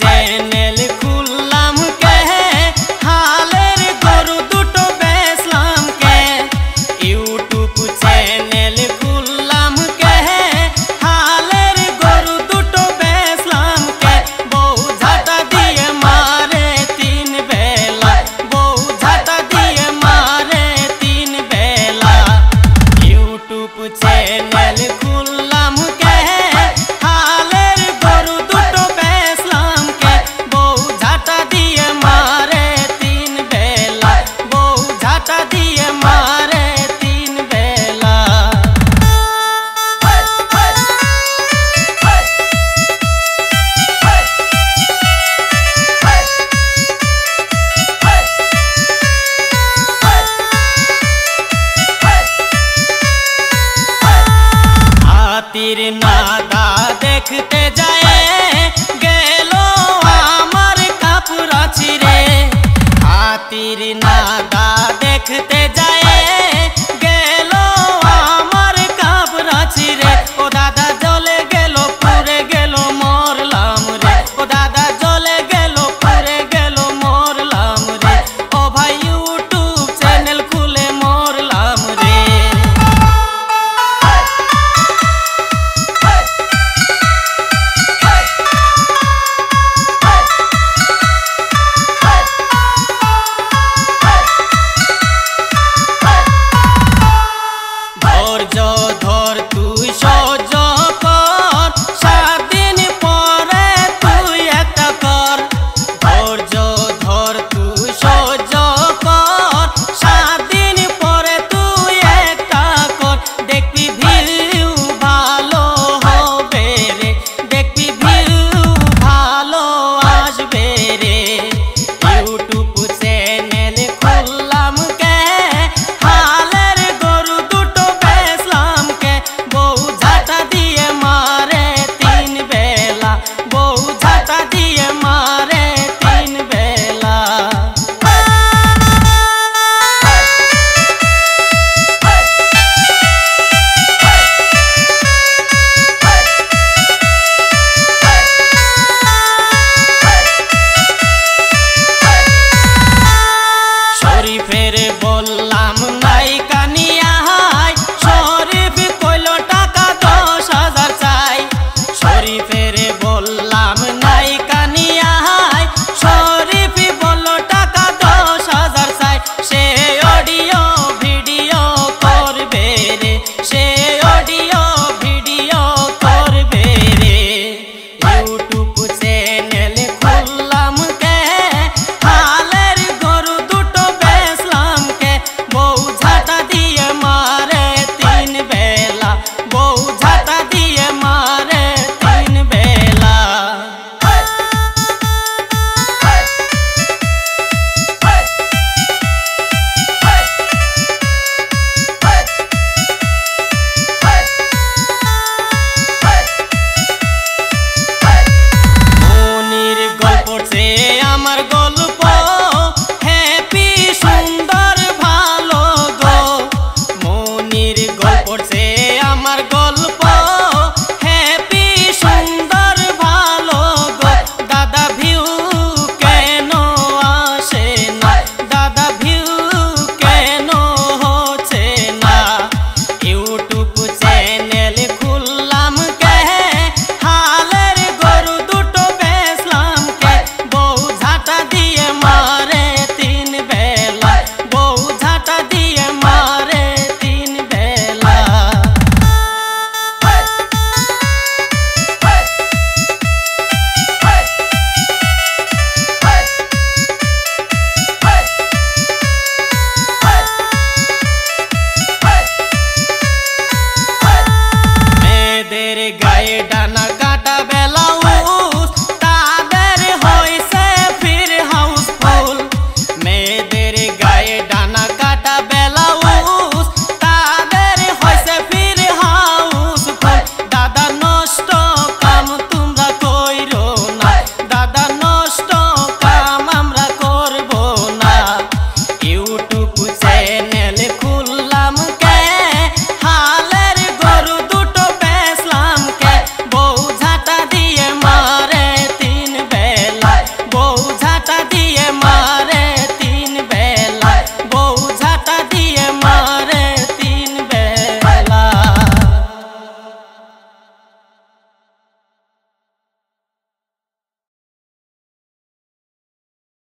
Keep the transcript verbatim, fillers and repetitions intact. Channel Khullam के हालेर गोरु दुटो बेसलाम के यूट्यूब चैनल खुल्लाम के हालेर गोरु दुटो बेसलाम के बहु झटा दिए मारे तीन बेला बहु झटा दिए मारे तीन बेला यूट्यूब चैनल खुल्लाम के तीर नादा देखते जाए गेलो आमर कापुरा छिरे तीर नादा देखते जाए गेलो आमर कापुरा छिरे ओ दादा जले गेलो पुरे गेलो मोर लाम रे ओ दादा जले गेलो पुरे गेलो मोर लाम रे ओ भाई यूट्यूब चैनल खुले मोर लाम रे। गाय डाना काटा बेला